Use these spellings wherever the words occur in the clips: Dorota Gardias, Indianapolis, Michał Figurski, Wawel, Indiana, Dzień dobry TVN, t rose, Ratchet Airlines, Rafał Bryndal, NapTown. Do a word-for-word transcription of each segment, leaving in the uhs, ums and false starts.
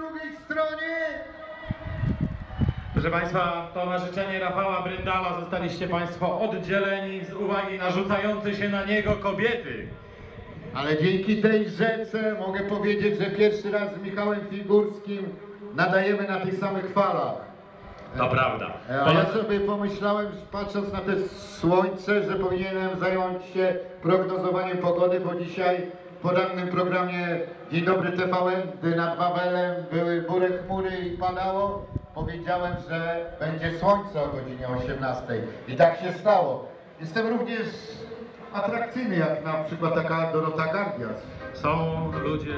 drugiej stronie. Proszę Państwa, to na życzenie Rafała Bryndala zostaliście Państwo oddzieleni z uwagi na rzucające się na niego kobiety. Ale dzięki tej rzece mogę powiedzieć, że pierwszy raz z Michałem Figurskim nadajemy na tych samych falach. To prawda. A ja sobie pomyślałem, patrząc na te słońce, że powinienem zająć się prognozowaniem pogody, bo dzisiaj w porannym programie Dzień dobry T V N, gdy nad Wawelem były burę chmury i padało, powiedziałem, że będzie słońce o godzinie osiemnastej. I tak się stało. Jestem również atrakcyjny, jak na przykład taka Dorota Gardias. Są ludzie...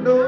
No.